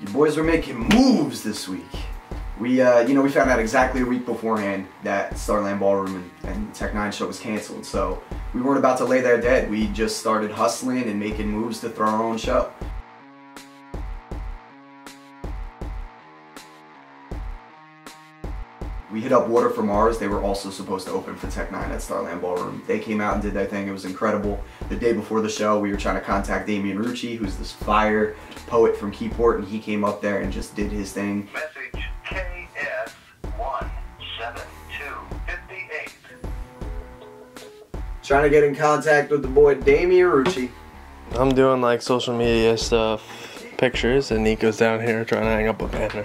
Your boys are making moves this week. We, you know, we found out exactly a week beforehand that Starland Ballroom and Tech N9ne show was canceled. So we weren't about to lay there dead. We just started hustling and making moves to throw our own show. We hit up Water 4 Mars. They were also supposed to open for Tech N9ne at Starland Ballroom. They came out and did their thing. It was incredible. The day before the show, we were trying to contact Damian Rucci, who's this fire poet from Keyport, and he came up there and just did his thing. Message KS17258. Trying to get in contact with the boy Damian Rucci. I'm doing like social media stuff, pictures, and Nico's down here trying to hang up with Tanner.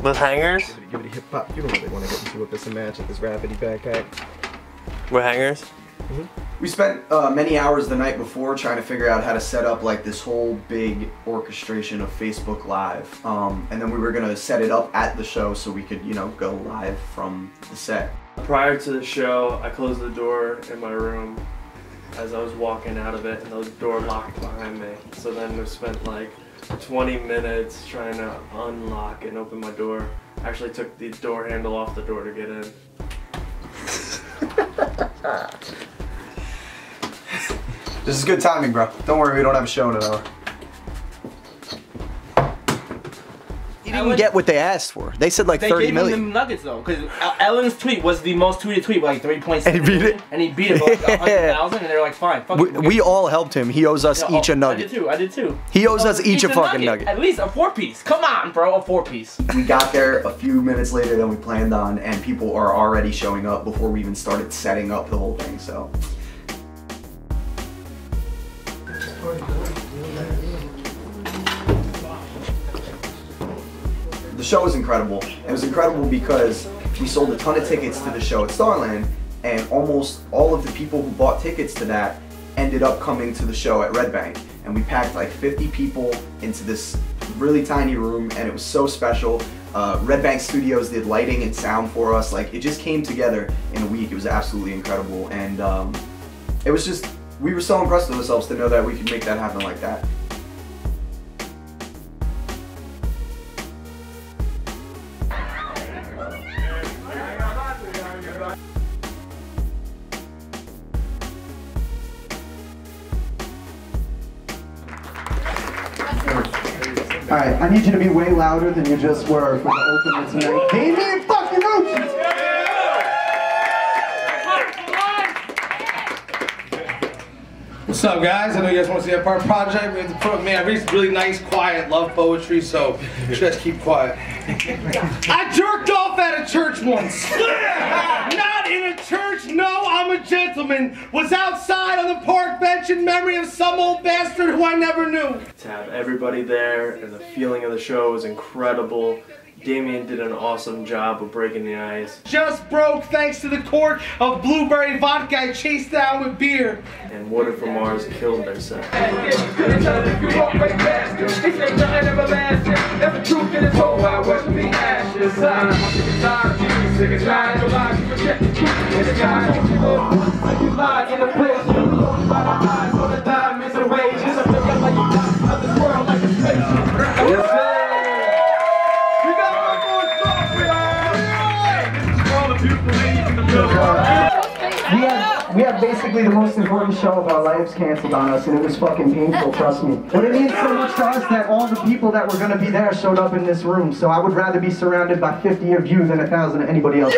With hangers? Give it a hip hop. You don't really want to get into it. This match with this rapidy backpack. With hangers? Mm-hmm. We spent many hours the night before trying to figure out how to set up like this whole big orchestration of Facebook Live, and then we were gonna set it up at the show so we could, you know, go live from the set. Prior to the show, I closed the door in my room as I was walking out of it, and the door locked behind me. So then we spent like 20 minutes trying to unlock and open my door. I actually took the door handle off the door to get in. This is good timing, bro. Don't worry, we don't have a show in an hour. You didn't get what they asked for. They said like 30 million. They gave him nuggets though, because Ellen's tweet was the most tweeted tweet, like 3.6 and he beat it. And he beat it by like 100,000, and they were like, fine, fuck it. We all helped him. He owes us each a nugget. I did too, I did too. He owes us each a fucking nugget. At least a 4-piece. Come on, bro, a 4-piece. We got there a few minutes later than we planned on, and people are already showing up before we even started setting up the whole thing, so. The show was incredible. It was incredible because we sold a ton of tickets to the show at Starland, and almost all of the people who bought tickets to that ended up coming to the show at Red Bank. And we packed like 50 people into this really tiny room, and it was so special. Red Bank Studios did lighting and sound for us. Like, it just came together in a week. It was absolutely incredible. And it was just, we were so impressed with ourselves to know that we could make that happen like that. Alright, I need you to be way louder than you just were for the opener tonight. Damian fucking Rucci! What's up, guys? I know you guys want to see Empire Project. We have to, man, I read really nice, quiet, love poetry, so just keep quiet. I jerked off at a church once. Not in a church, no, I'm a gentleman. Was outside on the park bench in memory of some old bastard who I never knew. To have everybody there, and the feeling of the show was incredible. Damian did an awesome job of breaking the ice. Just broke thanks to the quart of blueberry vodka I chased down with beer. And Water 4 Mars killed their set. We had basically the most important show of our lives canceled on us, and it was fucking painful, trust me. But it means so much to us that all the people that were gonna be there showed up in this room, so I would rather be surrounded by 50 of you than 1,000 of anybody else.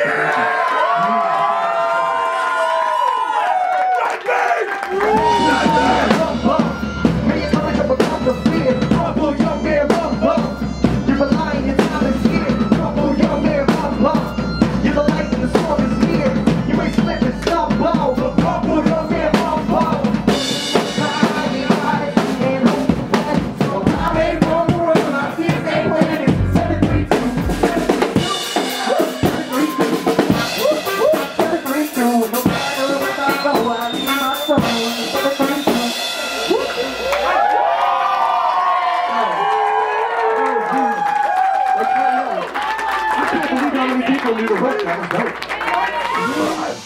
I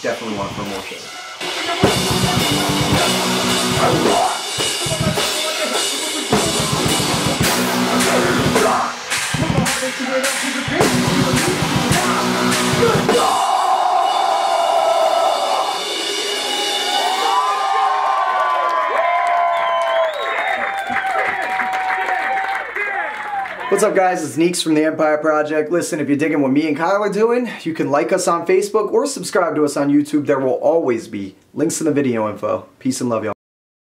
definitely want for more shows. What's up guys, it's Neeks from the Empire Project. Listen, if you're digging what me and Kyle are doing, you can like us on Facebook or subscribe to us on YouTube. There will always be links in the video info. Peace and love, y'all.